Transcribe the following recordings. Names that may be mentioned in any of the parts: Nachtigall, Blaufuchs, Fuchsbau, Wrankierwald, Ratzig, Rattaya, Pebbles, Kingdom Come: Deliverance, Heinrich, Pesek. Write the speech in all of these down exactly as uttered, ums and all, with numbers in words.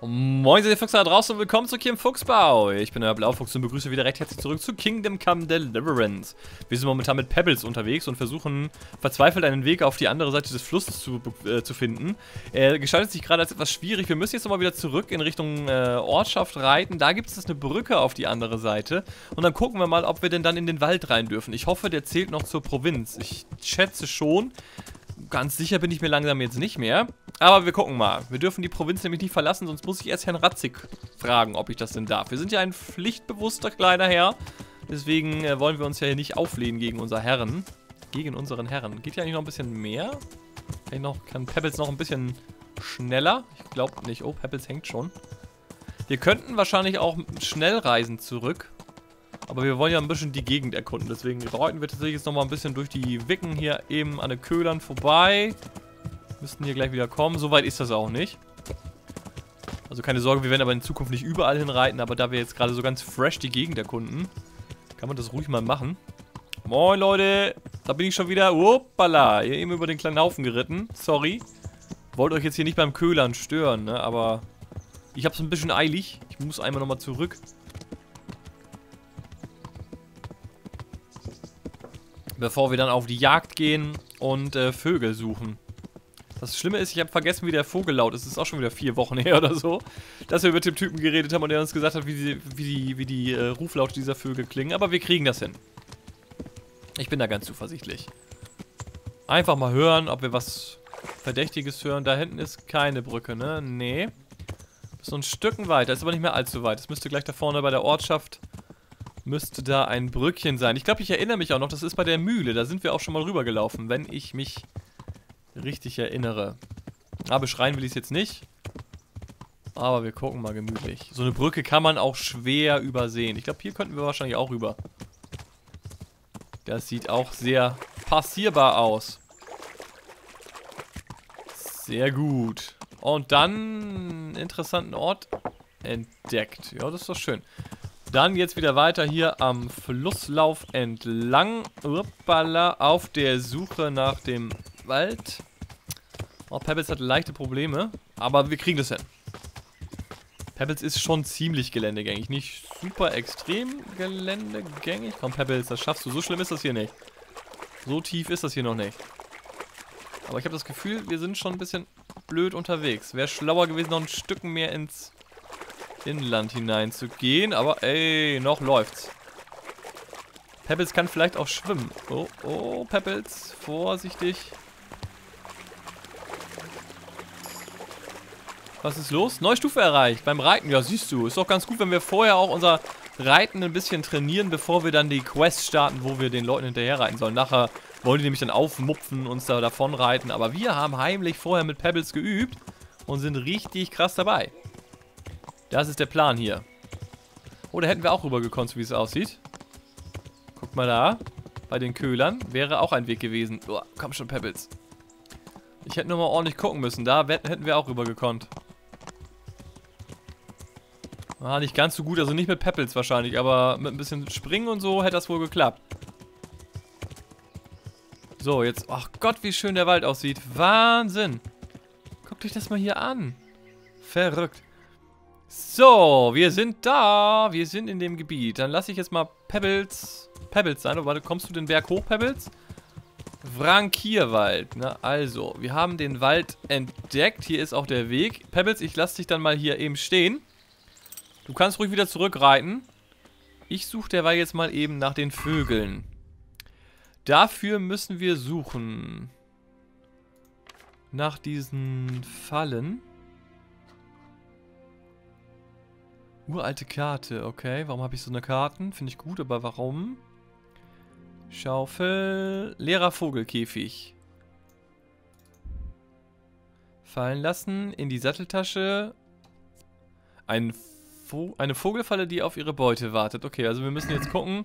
Moin, ihr Fuchser da draußen und willkommen zurück hier im Fuchsbau. Ich bin der Blaufuchs und begrüße wieder recht herzlich zurück zu Kingdom Come: Deliverance. Wir sind momentan mit Pebbles unterwegs und versuchen verzweifelt einen Weg auf die andere Seite des Flusses zu, äh, zu finden. Er gestaltet sich gerade als etwas schwierig. Wir müssen jetzt nochmal wieder zurück in Richtung äh, Ortschaft reiten. Da gibt es eine Brücke auf die andere Seite. Und dann gucken wir mal, ob wir denn dann in den Wald rein dürfen. Ich hoffe, der zählt noch zur Provinz. Ich schätze schon. Ganz sicher bin ich mir langsam jetzt nicht mehr. Aber wir gucken mal. Wir dürfen die Provinz nämlich nicht verlassen, sonst muss ich erst Herrn Ratzig fragen, ob ich das denn darf. Wir sind ja ein pflichtbewusster kleiner Herr. Deswegen äh, wollen wir uns ja hier nicht auflehnen gegen unseren Herren. Gegen unseren Herren. Geht ja eigentlich noch ein bisschen mehr? Kann, noch, kann Pebbles noch ein bisschen schneller? Ich glaube nicht. Oh, Pebbles hängt schon. Wir könnten wahrscheinlich auch schnell reisen zurück. Aber wir wollen ja ein bisschen die Gegend erkunden. Deswegen reiten wir tatsächlich jetzt nochmal ein bisschen durch die Wicken hier eben an den Köhlern vorbei. Müssten hier gleich wieder kommen. Soweit ist das auch nicht. Also keine Sorge, wir werden aber in Zukunft nicht überall hinreiten. Aber da wir jetzt gerade so ganz fresh die Gegend erkunden, kann man das ruhig mal machen. Moin Leute, da bin ich schon wieder. Hoppala, hier eben über den kleinen Haufen geritten. Sorry. Wollt euch jetzt hier nicht beim Köhlern stören, ne? Aber ich hab's ein bisschen eilig. Ich muss einmal nochmal zurück. Bevor wir dann auf die Jagd gehen und äh, Vögel suchen. Das Schlimme ist, ich habe vergessen, wie der Vogel laut ist. Das ist auch schon wieder vier Wochen her oder so, dass wir mit dem Typen geredet haben und der uns gesagt hat, wie die, wie die, wie die äh, Ruflaute dieser Vögel klingen. Aber wir kriegen das hin. Ich bin da ganz zuversichtlich. Einfach mal hören, ob wir was Verdächtiges hören. Da hinten ist keine Brücke, ne? Nee. So ein Stück weiter. Ist aber nicht mehr allzu weit. Das müsste gleich da vorne bei der Ortschaft... Müsste da ein Brückchen sein. Ich glaube, ich erinnere mich auch noch, das ist bei der Mühle. Da sind wir auch schon mal rübergelaufen, wenn ich mich richtig erinnere. Ah, beschreien will ich es jetzt nicht. Aber wir gucken mal gemütlich. So eine Brücke kann man auch schwer übersehen. Ich glaube, hier könnten wir wahrscheinlich auch rüber. Das sieht auch sehr passierbar aus. Sehr gut. Und dann einen interessanten Ort entdeckt. Ja, das ist doch schön. Dann jetzt wieder weiter hier am Flusslauf entlang. Uppala, auf der Suche nach dem Wald. Oh, Pebbles hat leichte Probleme, aber wir kriegen das hin. Pebbles ist schon ziemlich geländegängig, nicht super extrem geländegängig. Komm Pebbles, das schaffst du. So schlimm ist das hier nicht. So tief ist das hier noch nicht. Aber ich habe das Gefühl, wir sind schon ein bisschen blöd unterwegs. Wäre schlauer gewesen, noch ein Stück mehr ins... Inland hinein zu gehen, aber ey, noch läuft's. Pebbles kann vielleicht auch schwimmen. Oh, oh, Pebbles, vorsichtig. Was ist los? Neue Stufe erreicht beim Reiten. Ja, siehst du, ist doch ganz gut, wenn wir vorher auch unser Reiten ein bisschen trainieren, bevor wir dann die Quest starten, wo wir den Leuten hinterher reiten sollen. Nachher wollen die nämlich dann aufmupfen, uns da davon reiten, aber wir haben heimlich vorher mit Pebbles geübt und sind richtig krass dabei. Das ist der Plan hier. Oh, da hätten wir auch rübergekommen, so wie es aussieht. Guck mal da. Bei den Köhlern wäre auch ein Weg gewesen. Oh, komm schon, Pebbles. Ich hätte nur mal ordentlich gucken müssen. Da hätten wir auch rübergekommen. Ah, nicht ganz so gut. Also nicht mit Pebbles wahrscheinlich. Aber mit ein bisschen Springen und so hätte das wohl geklappt. So, jetzt... Ach Gott, wie schön der Wald aussieht. Wahnsinn. Guckt euch das mal hier an. Verrückt. So, wir sind da. Wir sind in dem Gebiet. Dann lasse ich jetzt mal Pebbles Pebbles sein. Oh, warte, kommst du den Berg hoch, Pebbles? Wrankierwald. Na, also, wir haben den Wald entdeckt. Hier ist auch der Weg. Pebbles, ich lasse dich dann mal hier eben stehen. Du kannst ruhig wieder zurückreiten. Ich suche derweil jetzt mal eben nach den Vögeln. Dafür müssen wir suchen. Nach diesen Fallen. Uralte Karte, okay. Warum habe ich so eine Karten? Finde ich gut, aber warum? Schaufel. Leerer Vogelkäfig. Fallen lassen. In die Satteltasche. Ein Vo- eine Vogelfalle, die auf ihre Beute wartet. Okay, also wir müssen jetzt gucken,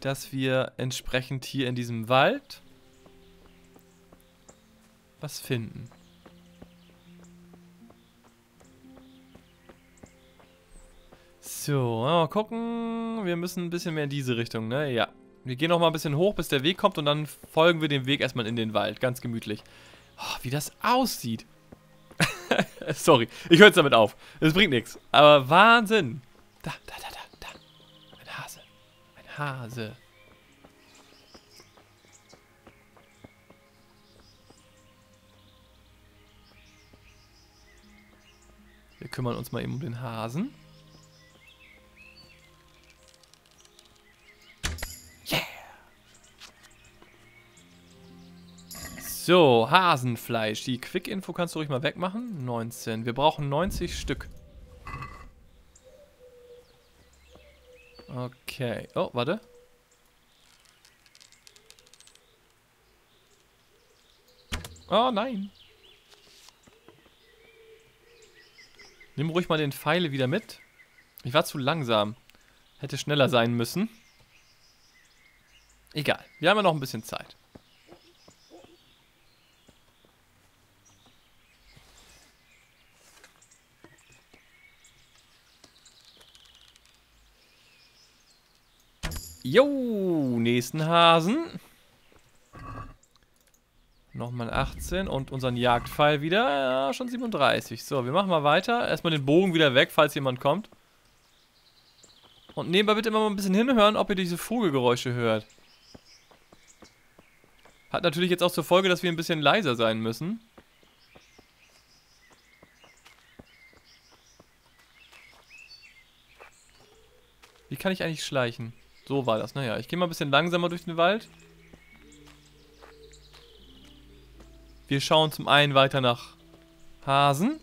dass wir entsprechend hier in diesem Wald was finden. So, mal gucken. Wir müssen ein bisschen mehr in diese Richtung, ne? Ja. Wir gehen noch mal ein bisschen hoch, bis der Weg kommt und dann folgen wir dem Weg erstmal in den Wald. Ganz gemütlich. Oh, wie das aussieht. Sorry, ich höre jetzt damit auf. Es bringt nichts. Aber Wahnsinn. Da, da, da, da, da. Ein Hase. Ein Hase. Wir kümmern uns mal eben um den Hasen. Yeah! So, Hasenfleisch. Die Quick-Info kannst du ruhig mal wegmachen. neunzehn. Wir brauchen neunzig Stück. Okay. Oh, warte. Oh, nein. Nimm ruhig mal den Pfeil wieder mit. Ich war zu langsam. Hätte schneller sein müssen. Egal. Wir haben ja noch ein bisschen Zeit. Jo, nächsten Hasen. Nochmal achtzehn und unseren Jagdpfeil wieder. Ja, schon siebenunddreißig. So, wir machen mal weiter. Erstmal den Bogen wieder weg, falls jemand kommt. Und nebenbei bitte immer mal ein bisschen hinhören, ob ihr diese Vogelgeräusche hört. Hat natürlich jetzt auch zur Folge, dass wir ein bisschen leiser sein müssen. Wie kann ich eigentlich schleichen? So war das. Naja, ich gehe mal ein bisschen langsamer durch den Wald. Wir schauen zum einen weiter nach Hasen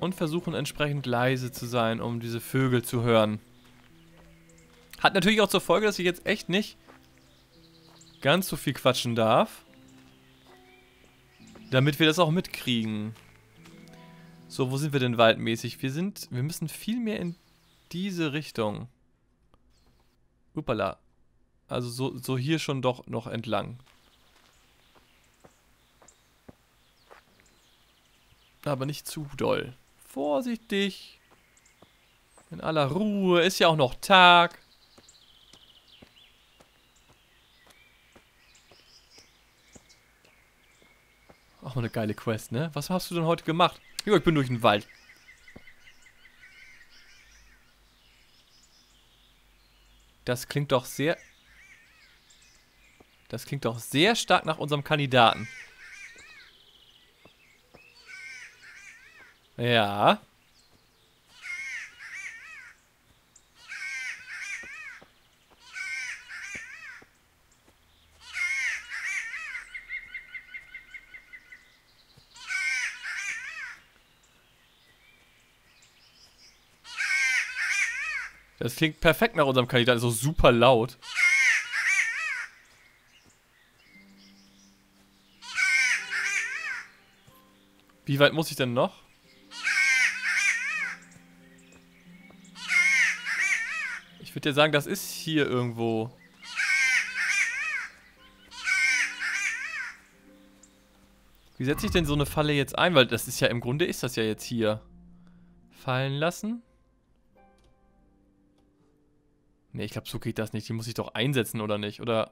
und versuchen entsprechend leise zu sein, um diese Vögel zu hören. Hat natürlich auch zur Folge, dass ich jetzt echt nicht ganz so viel quatschen darf, damit wir das auch mitkriegen. So, wo sind wir denn waldmäßig? Wir sind, wir müssen viel mehr in diese Richtung. Uppala. Also so, so hier schon doch noch entlang. Aber nicht zu doll. Vorsichtig. In aller Ruhe. Ist ja auch noch Tag. Auch mal eine geile Quest, ne? Was hast du denn heute gemacht? Ja, ich bin durch den Wald. Das klingt doch sehr... Das klingt doch sehr stark nach unserem Kandidaten. Ja. Das klingt perfekt nach unserem Kandidaten, so super laut. Wie weit muss ich denn noch? Ich würde ja sagen, das ist hier irgendwo. Wie setze ich denn so eine Falle jetzt ein? Weil das ist ja, im Grunde ist das ja jetzt hier. Fallen lassen? Ne, ich glaube, so geht das nicht. Die muss ich doch einsetzen, oder nicht? Oder...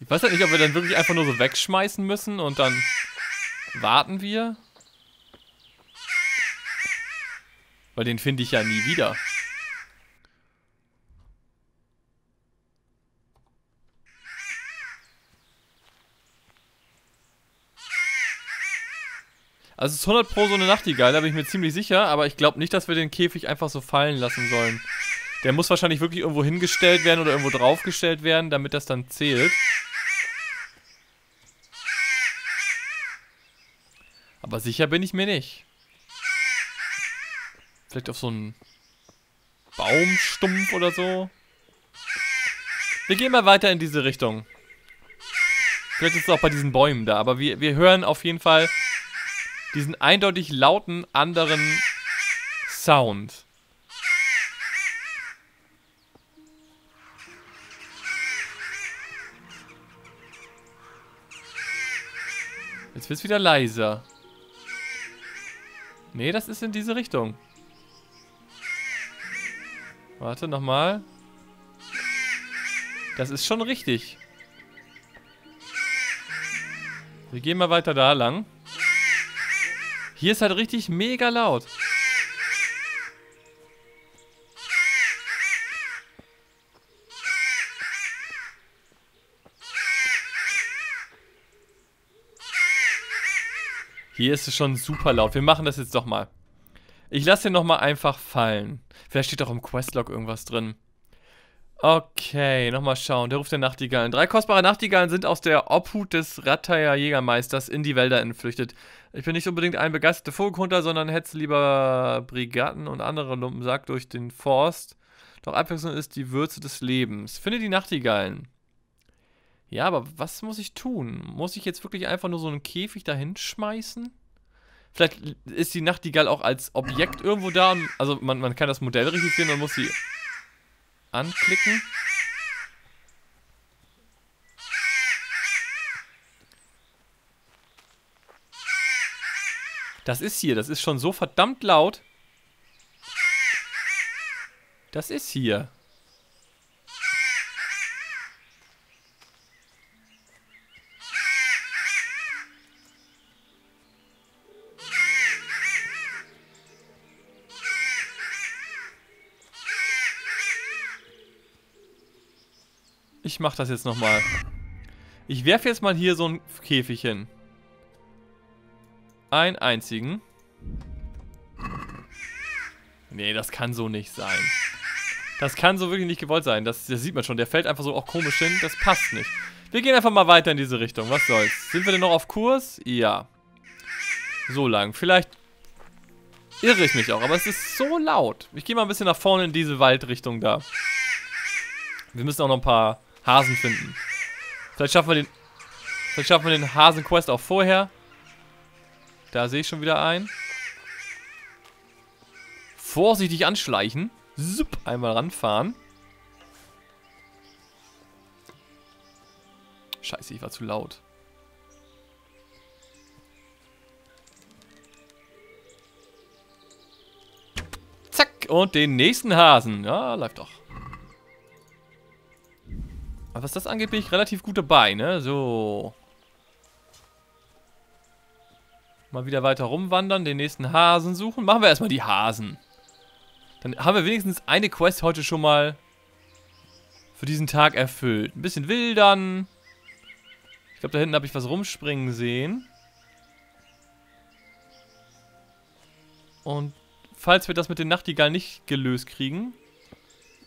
Ich weiß halt nicht, ob wir dann wirklich einfach nur so wegschmeißen müssen und dann warten wir. Weil den finde ich ja nie wieder. Also es ist hundert Prozent so eine Nachtigall, da bin ich mir ziemlich sicher, aber ich glaube nicht, dass wir den Käfig einfach so fallen lassen sollen. Der muss wahrscheinlich wirklich irgendwo hingestellt werden oder irgendwo draufgestellt werden, damit das dann zählt. Aber sicher bin ich mir nicht. Vielleicht auf so einen Baumstumpf oder so. Wir gehen mal weiter in diese Richtung. Vielleicht ist es auch bei diesen Bäumen da. Aber wir, wir hören auf jeden Fall diesen eindeutig lauten anderen Sound. Jetzt wird es wieder leiser. Nee, das ist in diese Richtung. Warte, nochmal. Das ist schon richtig. Wir gehen mal weiter da lang. Hier ist halt richtig mega laut. Hier ist es schon super laut. Wir machen das jetzt doch mal. Ich lasse den nochmal einfach fallen. Vielleicht steht auch im Questlog irgendwas drin. Okay, nochmal schauen. Der ruft der Nachtigallen. Drei kostbare Nachtigallen sind aus der Obhut des Rattaya Jägermeisters in die Wälder entflüchtet. Ich bin nicht unbedingt ein begeisterter Vogelkunter, sondern hetze lieber Brigatten und andere Lumpensack durch den Forst. Doch Abwechslung ist die Würze des Lebens. Finde die Nachtigallen. Ja, aber was muss ich tun? Muss ich jetzt wirklich einfach nur so einen Käfig dahin schmeißen? Vielleicht ist die Nachtigall auch als Objekt irgendwo da. Und, also man, man kann das Modell richtig sehen und muss sie anklicken. Das ist hier, das ist schon so verdammt laut. Das ist hier. Ich mach das jetzt nochmal. Ich werfe jetzt mal hier so ein Käfig hin. Einen einzigen. Nee, das kann so nicht sein. Das kann so wirklich nicht gewollt sein. Das, das sieht man schon. Der fällt einfach so auch komisch hin. Das passt nicht. Wir gehen einfach mal weiter in diese Richtung. Was soll's? Sind wir denn noch auf Kurs? Ja. So lang. Vielleicht irre ich mich auch. Aber es ist so laut. Ich gehe mal ein bisschen nach vorne in diese Waldrichtung da. Wir müssen auch noch ein paar Hasen finden. Vielleicht schaffen wir den, vielleicht schaffen wir den Hasen-Quest auch vorher. Da sehe ich schon wieder einen. Vorsichtig anschleichen. Sup, einmal ranfahren. Scheiße, ich war zu laut. Zack, und den nächsten Hasen. Ja, läuft doch. Aber was das angeht, bin ich relativ gut dabei, ne? So. Mal wieder weiter rumwandern, den nächsten Hasen suchen. Machen wir erstmal die Hasen. Dann haben wir wenigstens eine Quest heute schon mal für diesen Tag erfüllt. Ein bisschen wildern. Ich glaube, da hinten habe ich was rumspringen sehen. Und falls wir das mit den Nachtigallen nicht gelöst kriegen,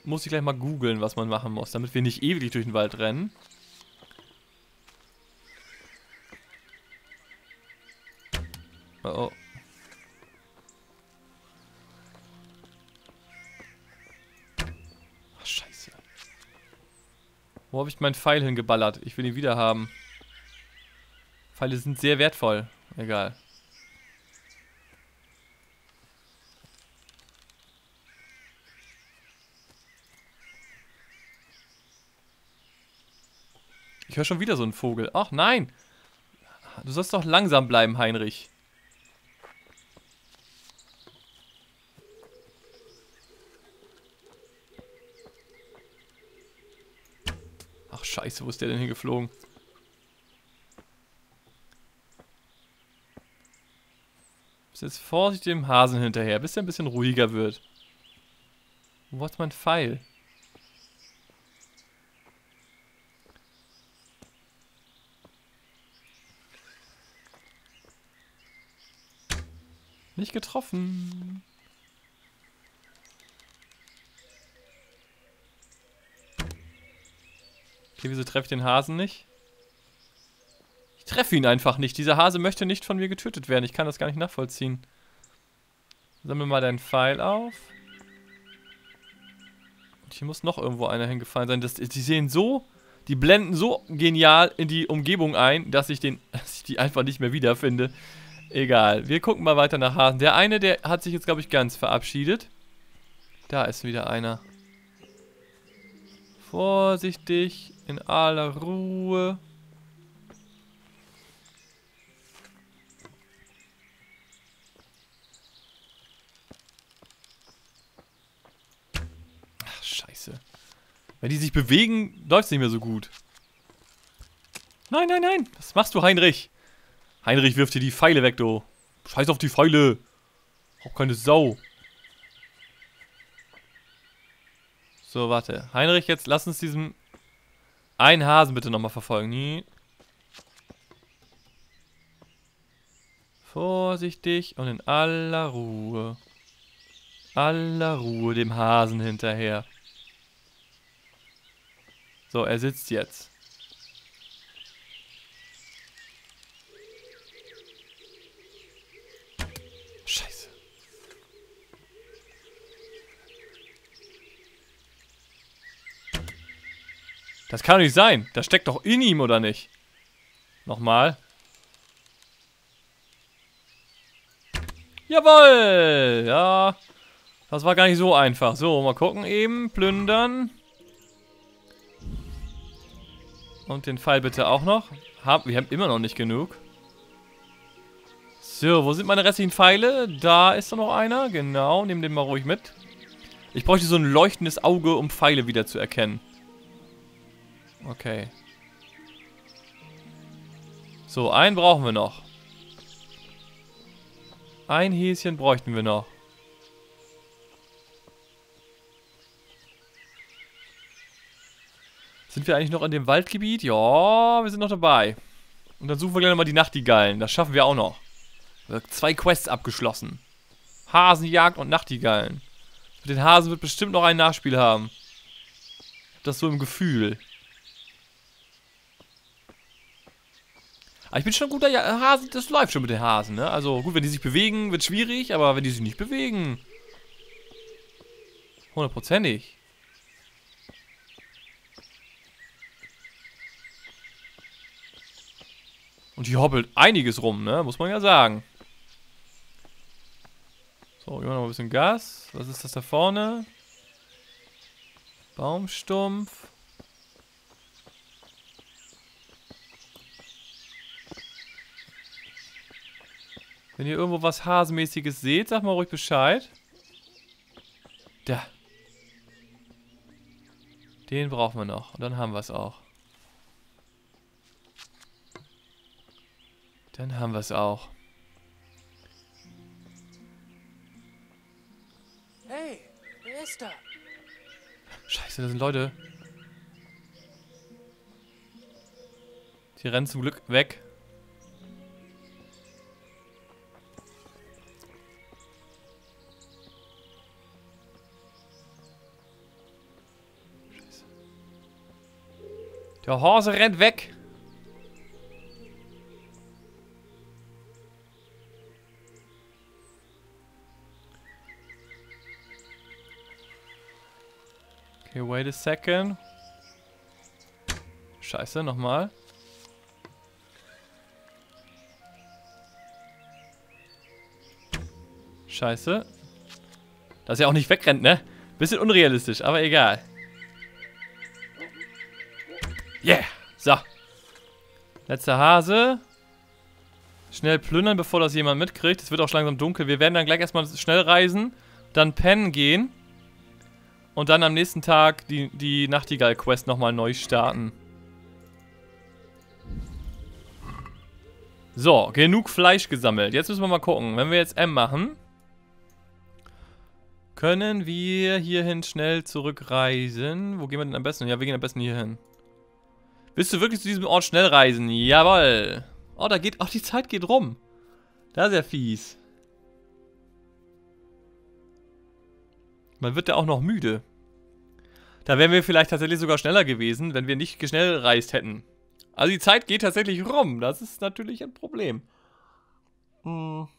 muss ich gleich mal googeln, was man machen muss, damit wir nicht ewig durch den Wald rennen. Oh oh. Ach, scheiße. Wo habe ich meinen Pfeil hingeballert? Ich will ihn wieder haben. Pfeile sind sehr wertvoll. Egal. Ich höre schon wieder so einen Vogel. Ach nein! Du sollst doch langsam bleiben, Heinrich. Ach scheiße, wo ist der denn hingeflogen? Bist jetzt vorsichtig dem Hasen hinterher, bis er ein bisschen ruhiger wird. Wo ist mein Pfeil? Nicht getroffen. Okay, wieso treffe ich den Hasen nicht? Ich treffe ihn einfach nicht. Dieser Hase möchte nicht von mir getötet werden. Ich kann das gar nicht nachvollziehen. Sammle mal deinen Pfeil auf. Und hier muss noch irgendwo einer hingefallen sein. Das, die sehen so, die blenden so genial in die Umgebung ein, dass ich, den, dass ich die einfach nicht mehr wiederfinde. Egal, wir gucken mal weiter nach Hasen. Der eine, der hat sich jetzt, glaube ich, ganz verabschiedet. Da ist wieder einer. Vorsichtig, in aller Ruhe. Scheiße. Wenn die sich bewegen, läuft es nicht mehr so gut. Nein, nein, nein. Was machst du, Heinrich? Heinrich wirft dir die Pfeile weg, du. Scheiß auf die Pfeile. Auch keine Sau. So, warte. Heinrich, jetzt lass uns diesen einen Hasen bitte nochmal verfolgen. Vorsichtig und in aller Ruhe. Aller Ruhe dem Hasen hinterher. So, er sitzt jetzt. Scheiße. Das kann doch nicht sein. Das steckt doch in ihm, oder nicht? Nochmal. Jawohl! Ja. Das war gar nicht so einfach. So, mal gucken eben. Plündern. Und den Pfeil bitte auch noch. Hab, wir haben immer noch nicht genug. So, wo sind meine restlichen Pfeile? Da ist doch noch einer. Genau, nehmen den mal ruhig mit. Ich bräuchte so ein leuchtendes Auge, um Pfeile wieder zu erkennen. Okay. So, einen brauchen wir noch. Ein Häschen bräuchten wir noch. Sind wir eigentlich noch in dem Waldgebiet? Ja, wir sind noch dabei. Und dann suchen wir gleich nochmal die Nachtigallen. Das schaffen wir auch noch. Zwei Quests abgeschlossen. Hasenjagd und Nachtigallen. Mit den Hasen wird bestimmt noch ein Nachspiel haben. Ich hab das so im Gefühl. Aber ich bin schon ein guter Hasen. Das läuft schon mit den Hasen, ne? Also gut, wenn die sich bewegen, wird schwierig. Aber wenn die sich nicht bewegen... Hundertprozentig. Und hier hoppelt einiges rum, ne? Muss man ja sagen. So, geben wir noch ein bisschen Gas. Was ist das da vorne? Baumstumpf. Wenn ihr irgendwo was Hasenmäßiges seht, sagt mal ruhig Bescheid. Da. Den brauchen wir noch. Und dann haben wir es auch. Dann haben wir es auch. Hey, wer ist da? Scheiße, da sind Leute. Die rennen zum Glück weg. Scheiße. Der Hase rennt weg. Okay, wait a second. Scheiße, nochmal. Scheiße. Dass er auch nicht wegrennt, ne? Bisschen unrealistisch, aber egal. Yeah! So. Letzter Hase. Schnell plündern, bevor das jemand mitkriegt. Es wird auch schon langsam dunkel. Wir werden dann gleich erstmal schnell reisen, dann pennen gehen. Und dann am nächsten Tag die, die Nachtigall-Quest nochmal neu starten. So, genug Fleisch gesammelt. Jetzt müssen wir mal gucken. Wenn wir jetzt M machen, können wir hierhin schnell zurückreisen. Wo gehen wir denn am besten? Ja, wir gehen am besten hierhin. Willst du wirklich zu diesem Ort schnell reisen? Jawohl. Oh, da geht... Ach, die Zeit geht rum. Das ist ja fies. Man wird ja auch noch müde. Da wären wir vielleicht tatsächlich sogar schneller gewesen, wenn wir nicht schnell reist hätten. Also die Zeit geht tatsächlich rum. Das ist natürlich ein Problem. Mhm.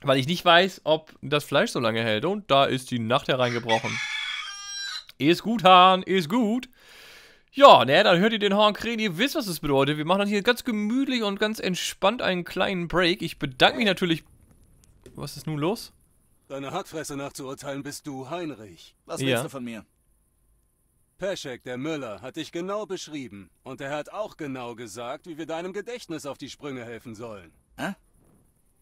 Weil ich nicht weiß, ob das Fleisch so lange hält. Und da ist die Nacht hereingebrochen. Ist gut, Hahn. Ist gut. Ja, naja, dann hört ihr den Horn krähen. Ihr wisst, was das bedeutet. Wir machen dann hier ganz gemütlich und ganz entspannt einen kleinen Break. Ich bedanke mich natürlich... Was ist nun los? Deiner Hartfresse nachzuurteilen bist du Heinrich. Was willst ja. du von mir? Pesek, der Müller, hat dich genau beschrieben. Und er hat auch genau gesagt, wie wir deinem Gedächtnis auf die Sprünge helfen sollen. Hä?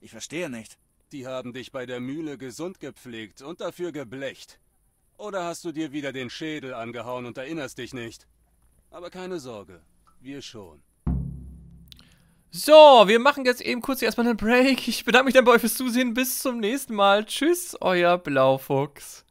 Ich verstehe nicht. Die haben dich bei der Mühle gesund gepflegt und dafür geblecht. Oder hast du dir wieder den Schädel angehauen und erinnerst dich nicht? Aber keine Sorge, wir schon. So, wir machen jetzt eben kurz erstmal einen Break. Ich bedanke mich dann bei euch fürs Zusehen. Bis zum nächsten Mal. Tschüss, euer Blaufuchs.